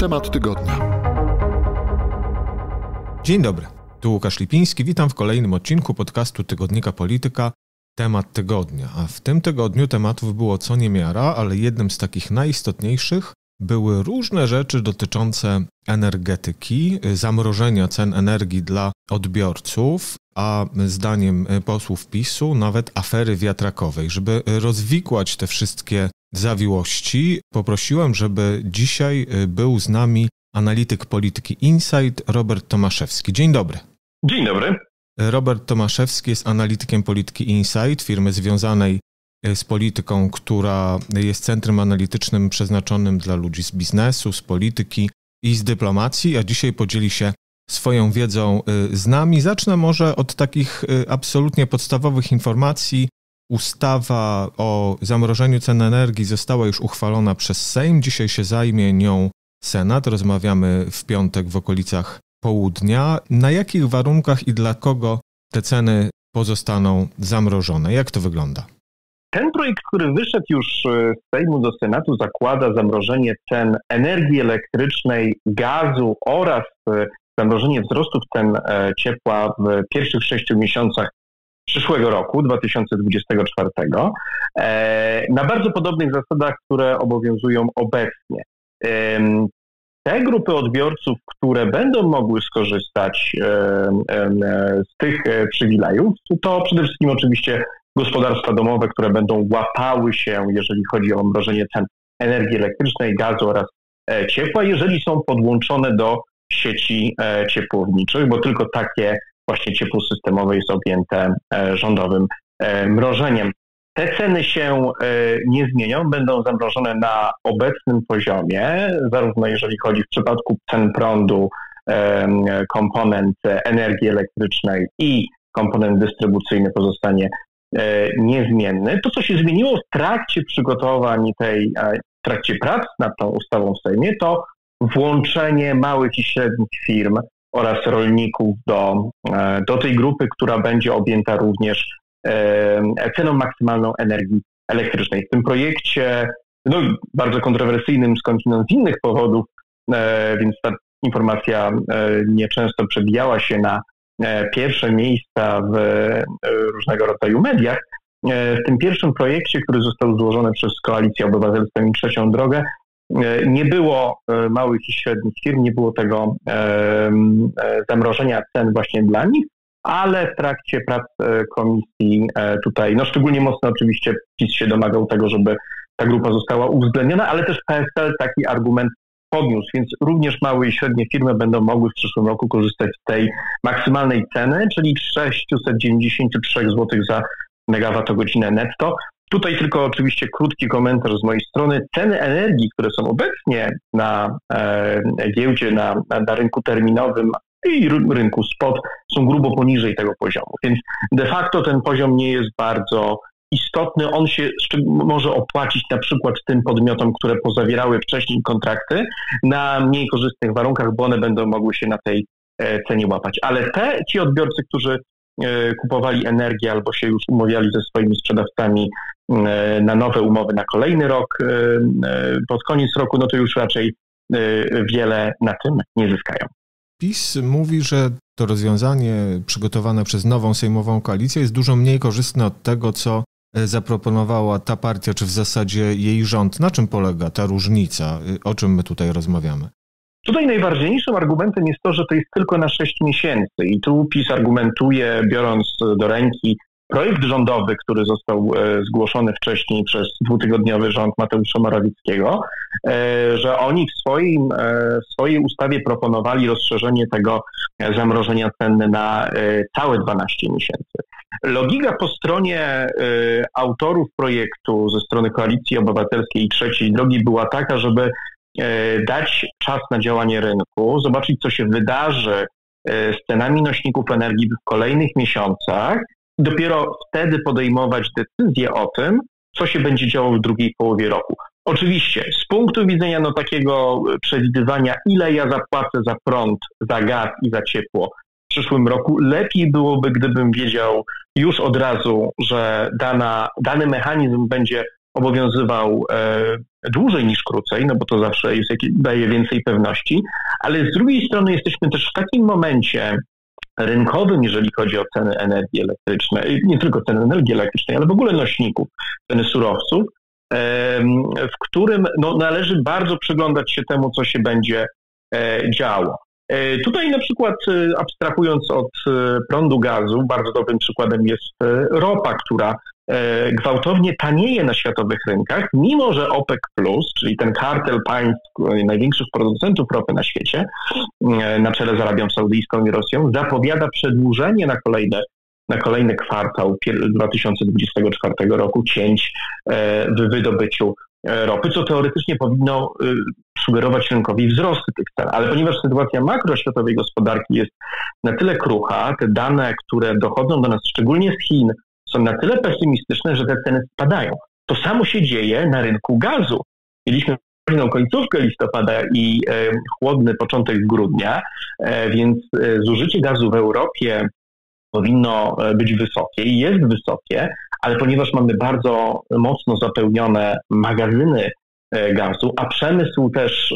Temat tygodnia. Dzień dobry, tu Łukasz Lipiński. Witam w kolejnym odcinku podcastu Tygodnika Polityka Temat tygodnia. A w tym tygodniu tematów było co niemiara, ale jednym z takich najistotniejszych były różne rzeczy dotyczące energetyki, zamrożenia cen energii dla odbiorców, a zdaniem posłów PiS-u nawet afery wiatrakowej. Żeby rozwikłać te wszystkie zawiłości, poprosiłem, żeby dzisiaj był z nami analityk Polityki Insight Robert Tomaszewski. Dzień dobry. Dzień dobry. Robert Tomaszewski jest analitykiem Polityki Insight, firmy związanej z polityką, która jest centrum analitycznym przeznaczonym dla ludzi z biznesu, z polityki i z dyplomacji, a dzisiaj podzieli się swoją wiedzą z nami. Zacznę może od takich absolutnie podstawowych informacji. Ustawa o zamrożeniu cen energii została już uchwalona przez Sejm. Dzisiaj się zajmie nią Senat. Rozmawiamy w piątek w okolicach południa. Na jakich warunkach i dla kogo te ceny pozostaną zamrożone? Jak to wygląda? Ten projekt, który wyszedł już z Sejmu do Senatu, zakłada zamrożenie cen energii elektrycznej, gazu oraz zamrożenie wzrostów cen ciepła w pierwszych 6 miesiącach przyszłego roku, 2024, na bardzo podobnych zasadach, które obowiązują obecnie. Te grupy odbiorców, które będą mogły skorzystać z tych przywilejów, to przede wszystkim oczywiście gospodarstwa domowe, które będą łapały się, jeżeli chodzi o mrożenie cen energii elektrycznej, gazu oraz ciepła, jeżeli są podłączone do sieci ciepłowniczych, bo tylko takie właśnie ciepło systemowe jest objęte rządowym mrożeniem. Te ceny się nie zmienią, będą zamrożone na obecnym poziomie, zarówno jeżeli chodzi w przypadku cen prądu, komponent energii elektrycznej i komponent dystrybucyjny pozostanie niezmienny. To, co się zmieniło w trakcie przygotowań w trakcie prac nad tą ustawą w Sejmie, to włączenie małych i średnich firm oraz rolników do tej grupy, która będzie objęta również ceną maksymalną energii elektrycznej. W tym projekcie, bardzo kontrowersyjnym skądinąd z innych powodów, więc ta informacja nieczęsto przebijała się na pierwsze miejsca w różnego rodzaju mediach. W tym pierwszym projekcie, który został złożony przez Koalicję Obywatelską i Trzecią Drogę, nie było małych i średnich firm, nie było tego zamrożenia cen właśnie dla nich, ale w trakcie prac komisji tutaj, szczególnie mocno oczywiście PiS się domagał tego, żeby ta grupa została uwzględniona, ale też PSL taki argument podniósł, więc również małe i średnie firmy będą mogły w przyszłym roku korzystać z tej maksymalnej ceny, czyli 693 zł za megawattogodzinę netto. Tutaj tylko oczywiście krótki komentarz z mojej strony. Ceny energii, które są obecnie na giełdzie, na rynku terminowym i rynku spot, są grubo poniżej tego poziomu, więc de facto ten poziom nie jest bardzo istotny. On się może opłacić na przykład tym podmiotom, które pozawierały wcześniej kontrakty na mniej korzystnych warunkach, bo one będą mogły się na tej cenie łapać. Ale ci odbiorcy, którzy kupowali energię albo się już umawiali ze swoimi sprzedawcami na nowe umowy na kolejny rok, pod koniec roku, to już raczej wiele na tym nie zyskają. PiS mówi, że to rozwiązanie przygotowane przez nową sejmową koalicję jest dużo mniej korzystne od tego, co zaproponowała ta partia, czy w zasadzie jej rząd. Na czym polega ta różnica? O czym my tutaj rozmawiamy? Tutaj najważniejszym argumentem jest to, że to jest tylko na 6 miesięcy i tu PiS argumentuje, biorąc do ręki projekt rządowy, który został zgłoszony wcześniej przez dwutygodniowy rząd Mateusza Morawieckiego, że oni w swojej ustawie proponowali rozszerzenie tego zamrożenia ceny na całe 12 miesięcy. Logika po stronie autorów projektu ze strony Koalicji Obywatelskiej i Trzeciej Drogi była taka, żeby dać czas na działanie rynku, zobaczyć, co się wydarzy z cenami nośników energii w kolejnych miesiącach, dopiero wtedy podejmować decyzję o tym, co się będzie działo w drugiej połowie roku. Oczywiście z punktu widzenia takiego przewidywania, ile ja zapłacę za prąd, za gaz i za ciepło w przyszłym roku, lepiej byłoby, gdybym wiedział już od razu, że dany mechanizm będzie obowiązywał dłużej niż krócej, no bo to zawsze jest, daje więcej pewności, ale z drugiej strony jesteśmy też w takim momencie rynkowym, jeżeli chodzi o ceny energii elektrycznej, nie tylko ceny energii elektrycznej, ale w ogóle nośników, ceny surowców, w którym no, należy bardzo przyglądać się temu, co się będzie działo. Tutaj na przykład abstrahując od prądu, gazu, bardzo dobrym przykładem jest ropa, która gwałtownie tanieje na światowych rynkach, mimo że OPEC+, czyli ten kartel państw największych producentów ropy na świecie, na czele z Arabią Saudyjską i Rosją, zapowiada przedłużenie na kolejny kwartał 2024 roku cięć w wydobyciu ropy, co teoretycznie powinno sugerować rynkowi wzrosty tych cen. Ale ponieważ sytuacja makroświatowej gospodarki jest na tyle krucha, te dane, które dochodzą do nas szczególnie z Chin, są na tyle pesymistyczne, że te ceny spadają. To samo się dzieje na rynku gazu. Mieliśmy końcówkę listopada i chłodny początek grudnia, więc zużycie gazu w Europie powinno być wysokie i jest wysokie, ale ponieważ mamy bardzo mocno zapełnione magazyny gazu, a przemysł też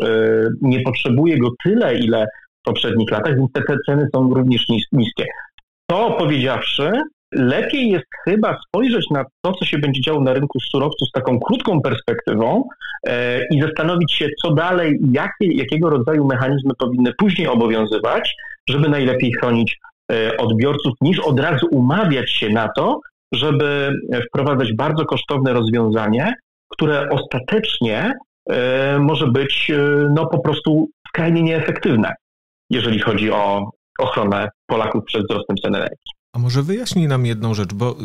nie potrzebuje go tyle, ile w poprzednich latach, więc te ceny są również niskie. To powiedziawszy, lepiej jest chyba spojrzeć na to, co się będzie działo na rynku surowców z taką krótką perspektywą i zastanowić się, co dalej, jakiego rodzaju mechanizmy powinny później obowiązywać, żeby najlepiej chronić odbiorców, niż od razu umawiać się na to, żeby wprowadzać bardzo kosztowne rozwiązanie, które ostatecznie może być no, po prostu skrajnie nieefektywne, jeżeli chodzi o ochronę Polaków przed wzrostem cen energii. A może wyjaśnij nam jedną rzecz, bo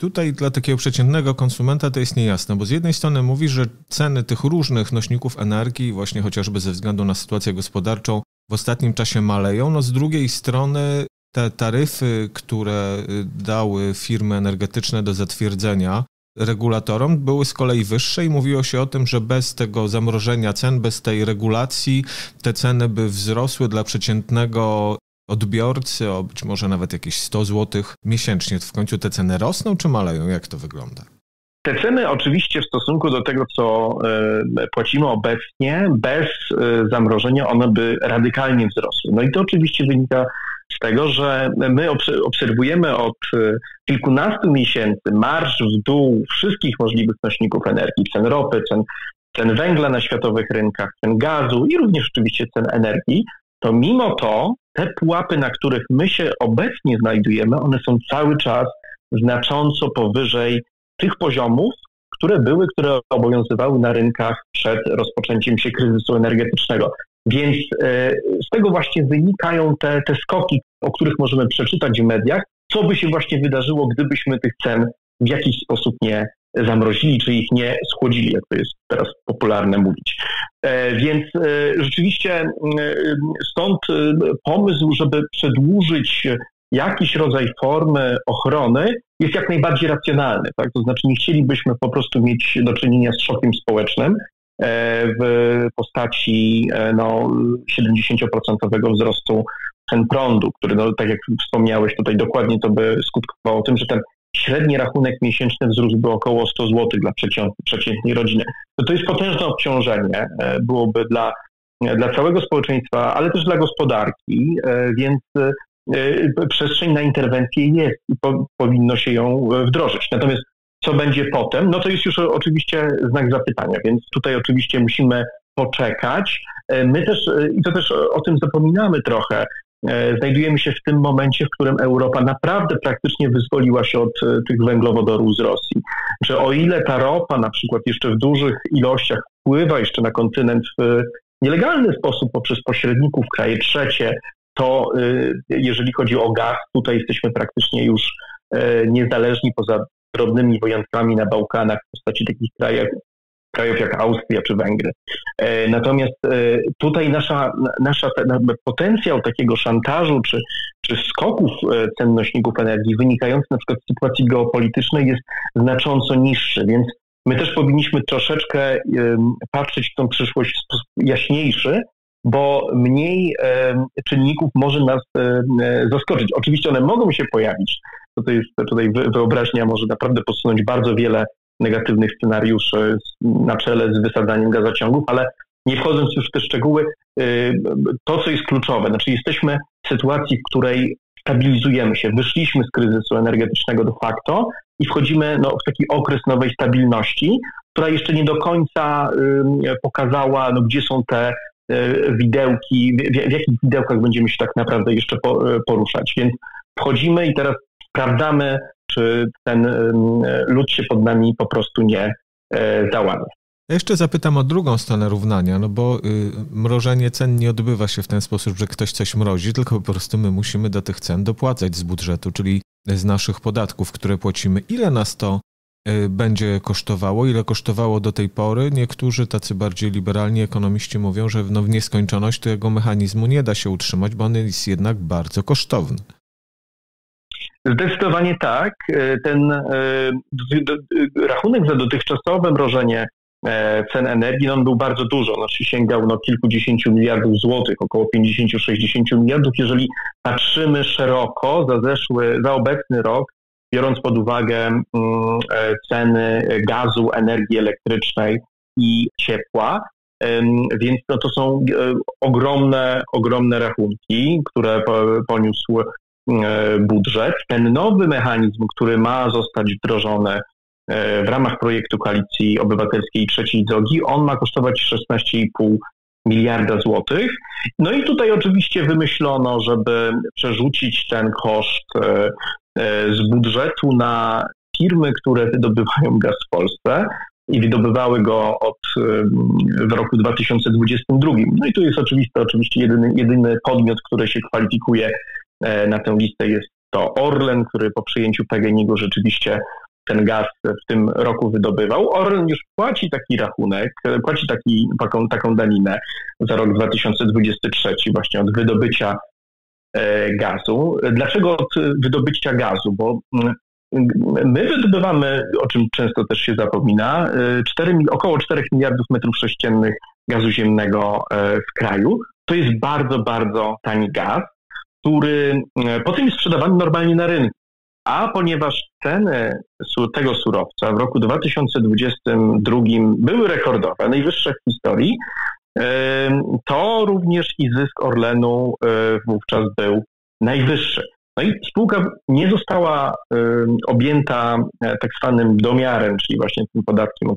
tutaj dla takiego przeciętnego konsumenta to jest niejasne, bo z jednej strony mówisz, że ceny tych różnych nośników energii, właśnie chociażby ze względu na sytuację gospodarczą, w ostatnim czasie maleją, no z drugiej strony te taryfy, które dały firmy energetyczne do zatwierdzenia regulatorom, były z kolei wyższe i mówiło się o tym, że bez tego zamrożenia cen, bez tej regulacji te ceny by wzrosły dla przeciętnego odbiorcy o być może nawet jakieś 100 zł miesięcznie. W końcu te ceny rosną czy maleją? Jak to wygląda? Te ceny oczywiście w stosunku do tego, co płacimy obecnie, bez zamrożenia one by radykalnie wzrosły. No i to oczywiście wynika z tego, że my obserwujemy od kilkunastu miesięcy marsz w dół wszystkich możliwych nośników energii, cen ropy, cen węgla na światowych rynkach, cen gazu i również oczywiście cen energii. To mimo to te pułapy, na których my się obecnie znajdujemy, one są cały czas znacząco powyżej tych poziomów, które obowiązywały na rynkach przed rozpoczęciem się kryzysu energetycznego. Więc z tego właśnie wynikają te skoki, o których możemy przeczytać w mediach, co by się właśnie wydarzyło, gdybyśmy tych cen w jakiś sposób nie zamrozili, czy ich nie schłodzili, jak to jest teraz popularne mówić. Więc rzeczywiście stąd pomysł, żeby przedłużyć jakiś rodzaj formy ochrony, jest jak najbardziej racjonalny. Tak? To znaczy nie chcielibyśmy po prostu mieć do czynienia z szokiem społecznym w postaci 70% wzrostu cen prądu, który, no, tak jak wspomniałeś tutaj dokładnie, to by skutkowało tym, że ten średni rachunek miesięczny wzrósłby około 100 zł dla przeciętnej rodziny. To jest potężne obciążenie, byłoby dla całego społeczeństwa, ale też dla gospodarki, więc przestrzeń na interwencję jest i powinno się ją wdrożyć. Natomiast co będzie potem, no to jest już oczywiście znak zapytania, więc tutaj oczywiście musimy poczekać. My też, i to też o tym zapominamy trochę, znajdujemy się w tym momencie, w którym Europa naprawdę praktycznie wyzwoliła się od tych węglowodorów z Rosji. Że o ile ta ropa na przykład jeszcze w dużych ilościach wpływa jeszcze na kontynent w nielegalny sposób poprzez pośredników, kraje trzecie, to jeżeli chodzi o gaz, tutaj jesteśmy praktycznie już niezależni poza drobnymi wojankami na Bałkanach w postaci takich krajów jak Austria czy Węgry. Natomiast tutaj nasza potencjał takiego szantażu czy skoków cen nośników energii wynikający na przykład z sytuacji geopolitycznej jest znacząco niższy, więc my też powinniśmy troszeczkę patrzeć w tą przyszłość w sposób jaśniejszy, bo mniej czynników może nas zaskoczyć. Oczywiście one mogą się pojawić, to jest tutaj wyobraźnia może naprawdę podsunąć bardzo wiele negatywnych scenariuszy na czele z wysadzaniem gazociągów, ale nie wchodząc już w te szczegóły, to co jest kluczowe, znaczy jesteśmy w sytuacji, w której stabilizujemy się, wyszliśmy z kryzysu energetycznego de facto i wchodzimy w taki okres nowej stabilności, która jeszcze nie do końca pokazała, gdzie są te widełki, w jakich widełkach będziemy się tak naprawdę jeszcze poruszać. Więc wchodzimy i teraz sprawdzamy, czy ten lód się pod nami po prostu nie załamie. Ja jeszcze zapytam o drugą stronę równania, no bo mrożenie cen nie odbywa się w ten sposób, że ktoś coś mrozi, tylko po prostu my musimy do tych cen dopłacać z budżetu, czyli z naszych podatków, które płacimy. Ile nas to będzie kosztowało? Ile kosztowało do tej pory? Niektórzy tacy bardziej liberalni ekonomiści mówią, że w nieskończoność tego mechanizmu nie da się utrzymać, bo on jest jednak bardzo kosztowny. Zdecydowanie tak. Ten rachunek za dotychczasowe mrożenie cen energii, on był bardzo dużo, znaczy sięgał kilkudziesięciu miliardów złotych, około 50-60 miliardów. Jeżeli patrzymy szeroko za obecny rok, biorąc pod uwagę ceny gazu, energii elektrycznej i ciepła, więc to są ogromne rachunki, które poniósł budżet. Ten nowy mechanizm, który ma zostać wdrożony w ramach projektu Koalicji Obywatelskiej Trzeciej Drogi, on ma kosztować 16,5 miliarda złotych. No i tutaj oczywiście wymyślono, żeby przerzucić ten koszt z budżetu na firmy, które wydobywają gaz w Polsce i wydobywały go w roku 2022. No i tu jest oczywiście jedyny podmiot, który się kwalifikuje na tę listę, jest to Orlen, który po przyjęciu PGNiG-u rzeczywiście ten gaz w tym roku wydobywał. Orlen już płaci taki rachunek, płaci taką daninę za rok 2023 właśnie od wydobycia gazu. Dlaczego od wydobycia gazu? Bo my wydobywamy, o czym często też się zapomina, około 4 miliardów metrów sześciennych gazu ziemnego w kraju. To jest bardzo, bardzo tani gaz, który potem jest sprzedawany normalnie na rynku. A ponieważ ceny tego surowca w roku 2022 były rekordowe, najwyższe w historii, to również i zysk Orlenu wówczas był najwyższy. No i spółka nie została objęta tak zwanym domiarem, czyli właśnie tym podatkiem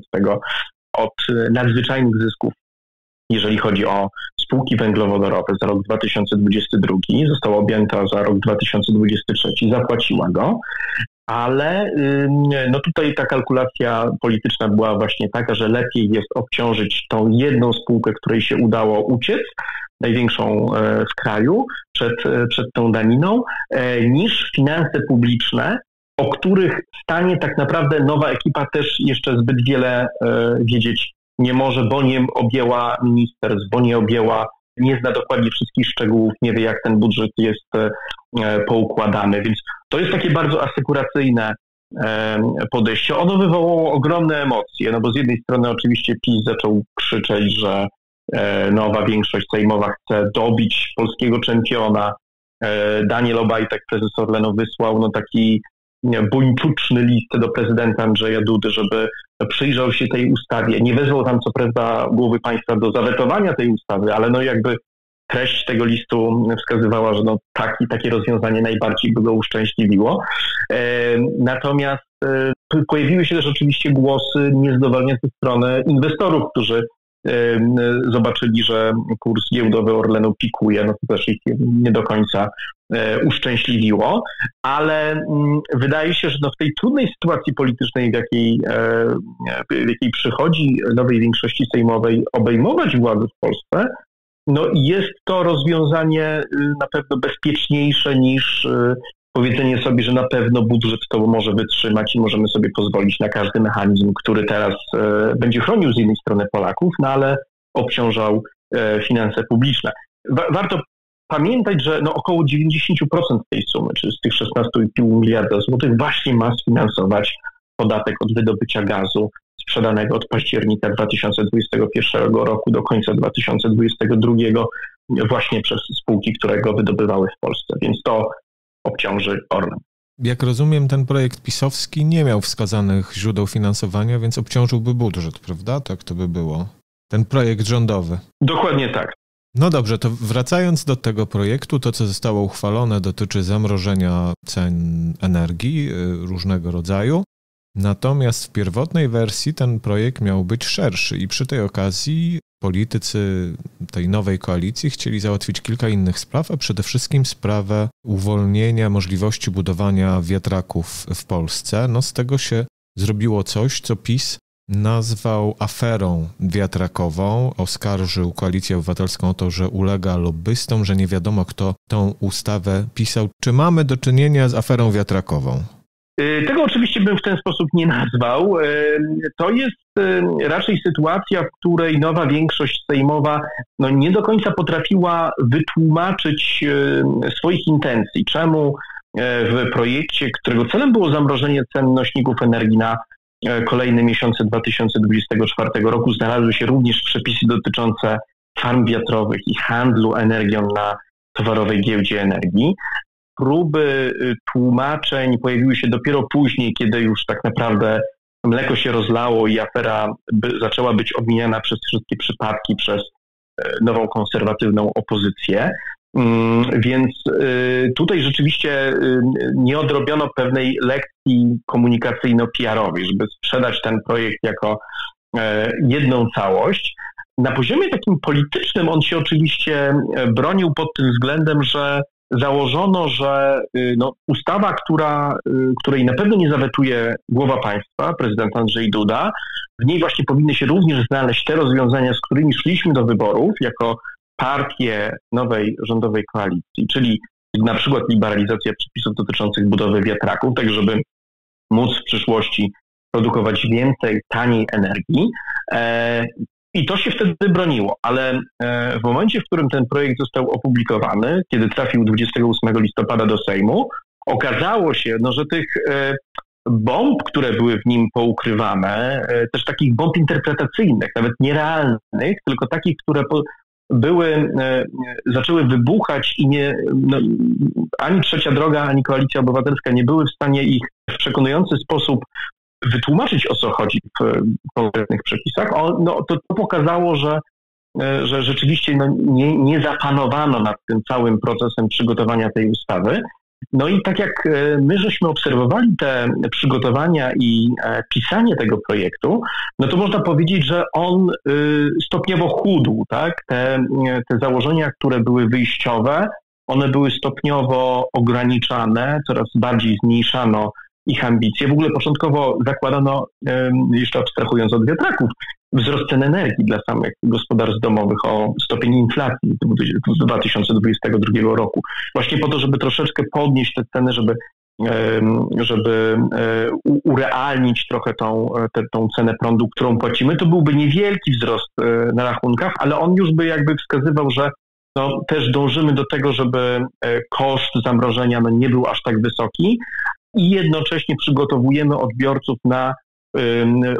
od nadzwyczajnych zysków, jeżeli chodzi o spółki węglowodorowe za rok 2022, została objęta za rok 2023, zapłaciła go, ale tutaj ta kalkulacja polityczna była właśnie taka, że lepiej jest obciążyć tą jedną spółkę, której się udało uciec, największą w kraju, przed tą daniną, niż finanse publiczne, o których stanie tak naprawdę nowa ekipa też jeszcze zbyt wiele wiedzieć nie może, bo nie objęła ministerstw, bo nie zna dokładnie wszystkich szczegółów, nie wie, jak ten budżet jest poukładany. Więc to jest takie bardzo asekuracyjne podejście. Ono wywołało ogromne emocje, bo z jednej strony oczywiście PiS zaczął krzyczeć, że nowa większość sejmowa chce dobić polskiego czempiona. Daniel Obajtek, prezes Orlenu, wysłał taki buńczuczny list do prezydenta Andrzeja Dudy, żeby przyjrzał się tej ustawie. Nie wezwał tam co prawda głowy państwa do zawetowania tej ustawy, ale treść tego listu wskazywała, że takie rozwiązanie najbardziej by go uszczęśliwiło. Natomiast pojawiły się też oczywiście głosy niezadowolenia ze strony inwestorów, którzy zobaczyli, że kurs giełdowy Orlenu pikuje, to też ich nie do końca uszczęśliwiło, ale wydaje się, że w tej trudnej sytuacji politycznej, w jakiej przychodzi nowej większości sejmowej obejmować władzę w Polsce, jest to rozwiązanie na pewno bezpieczniejsze niż powiedzenie sobie, że na pewno budżet to może wytrzymać i możemy sobie pozwolić na każdy mechanizm, który teraz będzie chronił z jednej strony Polaków, ale obciążał finanse publiczne. Warto pamiętać, że około 90% tej sumy, czyli z tych 16,5 miliarda złotych, właśnie ma sfinansować podatek od wydobycia gazu sprzedanego od października 2021 roku do końca 2022 właśnie przez spółki, które go wydobywały w Polsce. Więc to obciąży Orlen. Jak rozumiem, ten projekt pisowski nie miał wskazanych źródeł finansowania, więc obciążyłby budżet, prawda? Tak to by było. Ten projekt rządowy. Dokładnie tak. No dobrze, to wracając do tego projektu, to co zostało uchwalone dotyczy zamrożenia cen energii różnego rodzaju. Natomiast w pierwotnej wersji ten projekt miał być szerszy i przy tej okazji politycy tej nowej koalicji chcieli załatwić kilka innych spraw, a przede wszystkim sprawę uwolnienia możliwości budowania wiatraków w Polsce. No z tego się zrobiło coś, co PiS nazwał aferą wiatrakową, oskarżył Koalicję Obywatelską o to, że ulega lobbystom, że nie wiadomo kto tą ustawę pisał. Czy mamy do czynienia z aferą wiatrakową? Tego oczywiście bym w ten sposób nie nazwał. To jest raczej sytuacja, w której nowa większość sejmowa nie do końca potrafiła wytłumaczyć swoich intencji. Czemu w projekcie, którego celem było zamrożenie cen nośników energii na kolejne miesiące 2024 roku, znalazły się również przepisy dotyczące farm wiatrowych i handlu energią na towarowej giełdzie energii. Próby tłumaczeń pojawiły się dopiero później, kiedy już tak naprawdę mleko się rozlało i afera zaczęła być obmieniana przez wszystkie przypadki, przez nową konserwatywną opozycję. Więc tutaj rzeczywiście nie odrobiono pewnej lekcji komunikacyjno-PR-owej, żeby sprzedać ten projekt jako jedną całość. Na poziomie takim politycznym on się oczywiście bronił pod tym względem, że założono, że ustawa, której na pewno nie zawetuje głowa państwa, prezydent Andrzej Duda, w niej właśnie powinny się również znaleźć te rozwiązania, z którymi szliśmy do wyborów jako partie nowej rządowej koalicji, czyli na przykład liberalizacja przepisów dotyczących budowy wiatraków, tak żeby móc w przyszłości produkować więcej, taniej energii. I to się wtedy broniło, ale w momencie, w którym ten projekt został opublikowany, kiedy trafił 28 listopada do Sejmu, okazało się, że tych bomb, które były w nim poukrywane, też takich bomb interpretacyjnych, nawet nierealnych, tylko takich, które zaczęły wybuchać i ani Trzecia Droga, ani Koalicja Obywatelska nie były w stanie ich w przekonujący sposób wytłumaczyć, o co chodzi w konkretnych przepisach. To pokazało, że rzeczywiście nie zapanowano nad tym całym procesem przygotowania tej ustawy. No i tak jak my żeśmy obserwowali te przygotowania i pisanie tego projektu, to można powiedzieć, że on stopniowo chudł, tak? Te założenia, które były wyjściowe, one były stopniowo ograniczane, coraz bardziej zmniejszano ich ambicje. W ogóle początkowo zakładano, jeszcze abstrahując od wiatraków, wzrost cen energii dla samych gospodarstw domowych o stopień inflacji z 2022 roku. Właśnie po to, żeby troszeczkę podnieść te ceny, żeby urealnić trochę tą cenę prądu, którą płacimy. To byłby niewielki wzrost na rachunkach, ale on już by jakby wskazywał, że też dążymy do tego, żeby koszt zamrożenia nie był aż tak wysoki, i jednocześnie przygotowujemy odbiorców na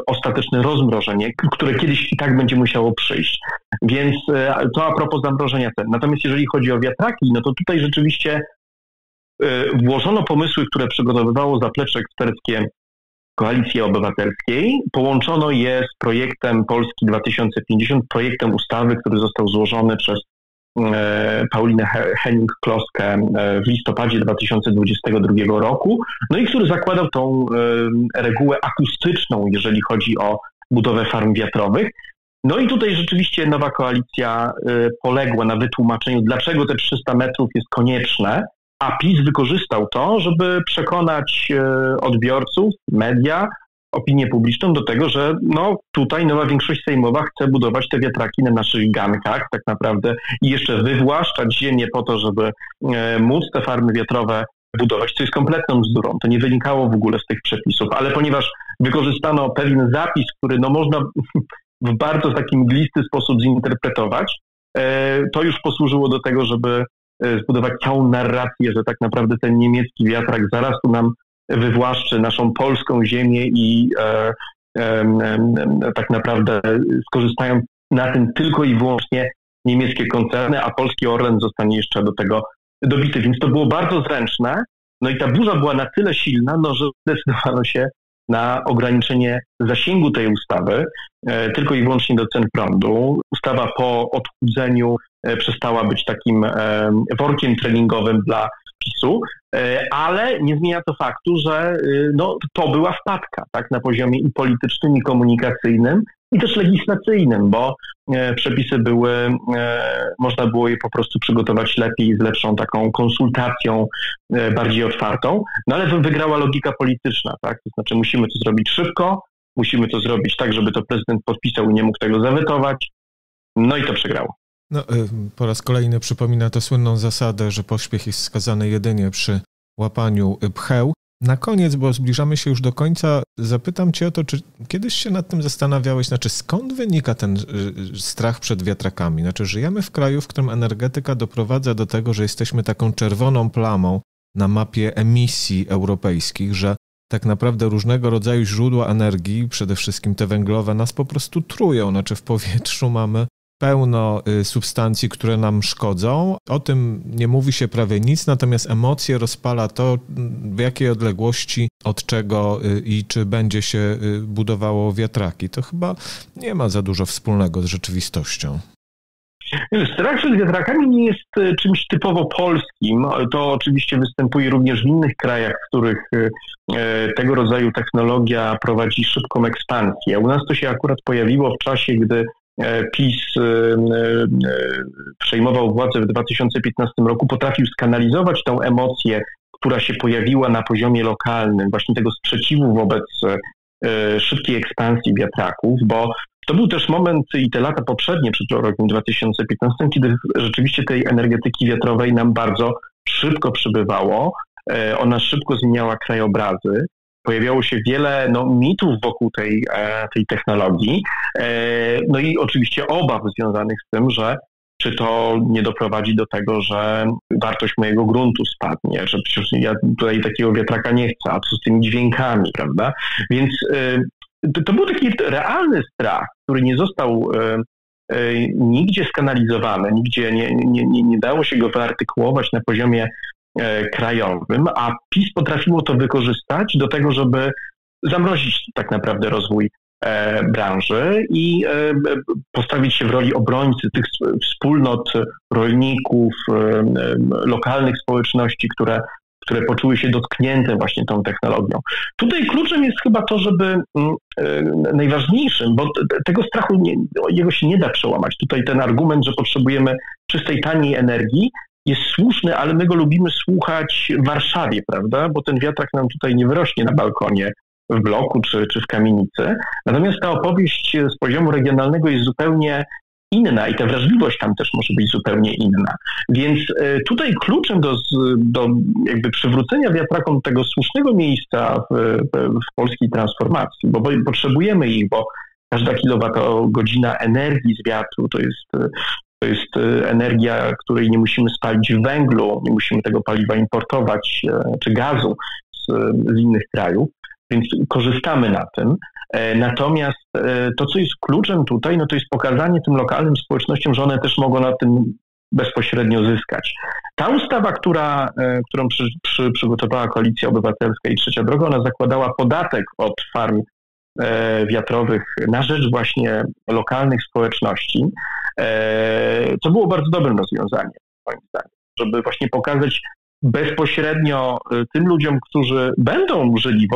ostateczne rozmrożenie, które kiedyś i tak będzie musiało przyjść. Więc to a propos zamrożenia cen. Natomiast jeżeli chodzi o wiatraki, to tutaj rzeczywiście włożono pomysły, które przygotowywało zaplecze eksperckie Koalicji Obywatelskiej. Połączono je z projektem Polski 2050, projektem ustawy, który został złożony przez Paulinę Henning-Kloskę w listopadzie 2022 roku, i który zakładał tą regułę akustyczną, jeżeli chodzi o budowę farm wiatrowych. I tutaj rzeczywiście nowa koalicja poległa na wytłumaczeniu, dlaczego te 300 metrów jest konieczne, a PiS wykorzystał to, żeby przekonać odbiorców, media, opinię publiczną do tego, że tutaj nowa większość sejmowa chce budować te wiatraki na naszych gankach tak naprawdę i jeszcze wywłaszczać ziemię po to, żeby móc te farmy wiatrowe budować, co jest kompletną bzdurą. To nie wynikało w ogóle z tych przepisów, ale ponieważ wykorzystano pewien zapis, który można w bardzo taki mglisty sposób zinterpretować, to już posłużyło do tego, żeby zbudować całą narrację, że tak naprawdę ten niemiecki wiatrak zaraz tu nam wywłaszczy naszą polską ziemię i tak naprawdę skorzystają na tym tylko i wyłącznie niemieckie koncerny, a polski Orlen zostanie jeszcze do tego dobity. Więc to było bardzo zręczne, No i ta burza była na tyle silna, no, że zdecydowano się na ograniczenie zasięgu tej ustawy tylko i wyłącznie do cen prądu. Ustawa po odchudzeniu przestała być takim workiem treningowym dla PiS-u, ale nie zmienia to faktu, że no, to była wpadka, tak, na poziomie i politycznym, i komunikacyjnym, i też legislacyjnym, bo przepisy były, można było je po prostu przygotować lepiej, z lepszą taką konsultacją, bardziej otwartą, no ale wygrała logika polityczna, tak? To znaczy musimy to zrobić szybko, musimy to zrobić tak, żeby to prezydent podpisał i nie mógł tego zawetować, no i to przegrało. No, po raz kolejny przypomina to słynną zasadę, że pośpiech jest skazany jedynie przy łapaniu pcheł. Na koniec, bo zbliżamy się już do końca, zapytam Cię o to, czy kiedyś się nad tym zastanawiałeś, znaczy skąd wynika ten strach przed wiatrakami? Znaczy żyjemy w kraju, w którym energetyka doprowadza do tego, że jesteśmy taką czerwoną plamą na mapie emisji europejskich, że tak naprawdę różnego rodzaju źródła energii, przede wszystkim te węglowe, nas po prostu trują. Znaczy w powietrzu mamy pełno substancji, które nam szkodzą. O tym nie mówi się prawie nic, natomiast emocje rozpala to, w jakiej odległości, od czego i czy będzie się budowało wiatraki. To chyba nie ma za dużo wspólnego z rzeczywistością. Strach przed wiatrakami nie jest czymś typowo polskim. To oczywiście występuje również w innych krajach, w których tego rodzaju technologia prowadzi szybką ekspansję. U nas to się akurat pojawiło w czasie, gdy PiS przejmował władzę w 2015 roku, potrafił skanalizować tą emocję, która się pojawiła na poziomie lokalnym, właśnie tego sprzeciwu wobec szybkiej ekspansji wiatraków, bo to był też moment i te lata poprzednie, przed rokiem 2015, kiedy rzeczywiście tej energetyki wiatrowej nam bardzo szybko przybywało, ona szybko zmieniała krajobrazy. Pojawiało się wiele mitów wokół tej technologii, no i oczywiście obaw związanych z tym, że czy to nie doprowadzi do tego, że wartość mojego gruntu spadnie, że przecież ja tutaj takiego wiatraka nie chcę, a co z tymi dźwiękami, prawda? Więc to był taki realny strach, który nie został nigdzie skanalizowany, nigdzie nie dało się go wyartykułować na poziomie krajowym, a PiS potrafiło to wykorzystać do tego, żeby zamrozić tak naprawdę rozwój branży i postawić się w roli obrońcy tych wspólnot rolników, lokalnych społeczności, które poczuły się dotknięte właśnie tą technologią. Tutaj kluczem jest chyba to, żeby najważniejszym, bo tego strachu, jego się nie da przełamać. Tutaj ten argument, że potrzebujemy czystej, taniej energii, jest słuszny, ale my go lubimy słuchać w Warszawie, prawda? Bo ten wiatrak nam tutaj nie wyrośnie na balkonie w bloku czy w kamienicy. Natomiast ta opowieść z poziomu regionalnego jest zupełnie inna i ta wrażliwość tam też może być zupełnie inna. Więc tutaj kluczem do jakby przywrócenia wiatrakom tego słusznego miejsca w polskiej transformacji, bo potrzebujemy ich, bo każda kilowatogodzina energii z wiatru to jest energia, której nie musimy spalić w węglu, nie musimy tego paliwa importować, czy gazu z innych krajów, więc korzystamy na tym. Natomiast to, co jest kluczem tutaj, to jest pokazanie tym lokalnym społecznościom, że one też mogą na tym bezpośrednio zyskać. Ta ustawa, którą przygotowała Koalicja Obywatelska i Trzecia Droga, ona zakładała podatek od farm wiatrowych na rzecz właśnie lokalnych społeczności, co było bardzo dobrym rozwiązaniem, moim zdaniem, żeby właśnie pokazać bezpośrednio tym ludziom, którzy będą żyli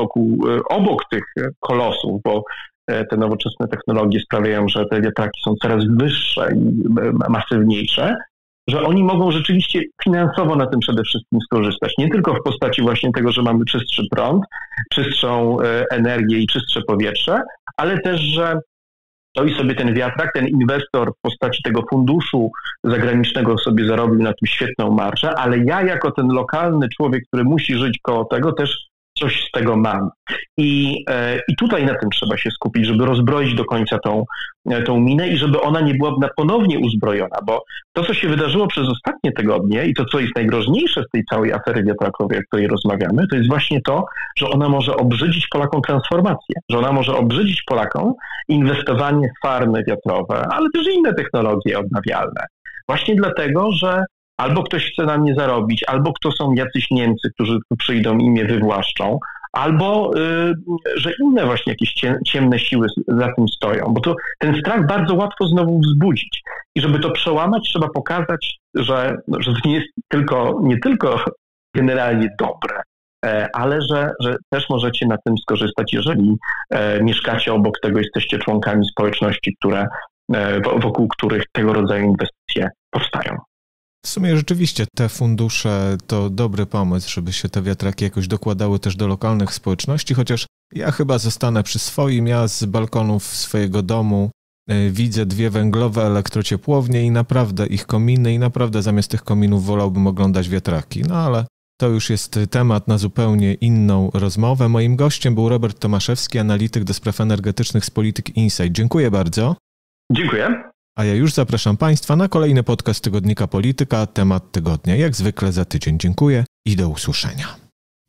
obok tych kolosów, bo te nowoczesne technologie sprawiają, że te wiatraki są coraz wyższe i masywniejsze, że oni mogą rzeczywiście finansowo na tym przede wszystkim skorzystać. Nie tylko w postaci właśnie tego, że mamy czystszy prąd, czystszą energię i czystsze powietrze, ale też, że to i sobie ten wiatrak, ten inwestor w postaci tego funduszu zagranicznego sobie zarobił na tym świetną marżę, ale ja jako ten lokalny człowiek, który musi żyć koło tego, też coś z tego mam. I tutaj na tym trzeba się skupić, żeby rozbroić do końca tą minę i żeby ona nie była ponownie uzbrojona, bo to, co się wydarzyło przez ostatnie tygodnie i to, co jest najgroźniejsze z tej całej afery wiatrakowej, o której rozmawiamy, to jest właśnie to, że ona może obrzydzić Polakom transformację, że ona może obrzydzić Polakom inwestowanie w farmy wiatrowe, ale też inne technologie odnawialne. Właśnie dlatego, że Albo ktoś chce na mnie zarobić, albo to są jacyś Niemcy, którzy przyjdą i mnie wywłaszczą, albo że inne właśnie jakieś ciemne siły za tym stoją, bo to ten strach bardzo łatwo znowu wzbudzić. I żeby to przełamać, trzeba pokazać, że to nie jest nie tylko generalnie dobre, ale że też możecie na tym skorzystać, jeżeli mieszkacie obok tego, jesteście członkami społeczności, wokół których tego rodzaju inwestycje powstają. W sumie rzeczywiście te fundusze to dobry pomysł, żeby się te wiatraki jakoś dokładały też do lokalnych społeczności, chociaż ja chyba zostanę przy swoim. Ja z balkonów swojego domu widzę dwie węglowe elektrociepłownie i naprawdę ich kominy i naprawdę zamiast tych kominów wolałbym oglądać wiatraki. No ale to już jest temat na zupełnie inną rozmowę. Moim gościem był Robert Tomaszewski, analityk do spraw energetycznych z Polityki Insight. Dziękuję bardzo. Dziękuję. A ja już zapraszam Państwa na kolejny podcast Tygodnika Polityka, temat tygodnia. Jak zwykle za tydzień. Dziękuję i do usłyszenia.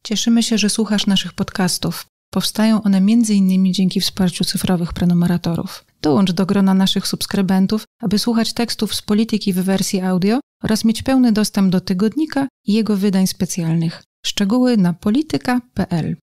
Cieszymy się, że słuchasz naszych podcastów. Powstają one m.in. dzięki wsparciu cyfrowych prenumeratorów. Dołącz do grona naszych subskrybentów, aby słuchać tekstów z Polityki w wersji audio oraz mieć pełny dostęp do Tygodnika i jego wydań specjalnych. Szczegóły na polityka.pl.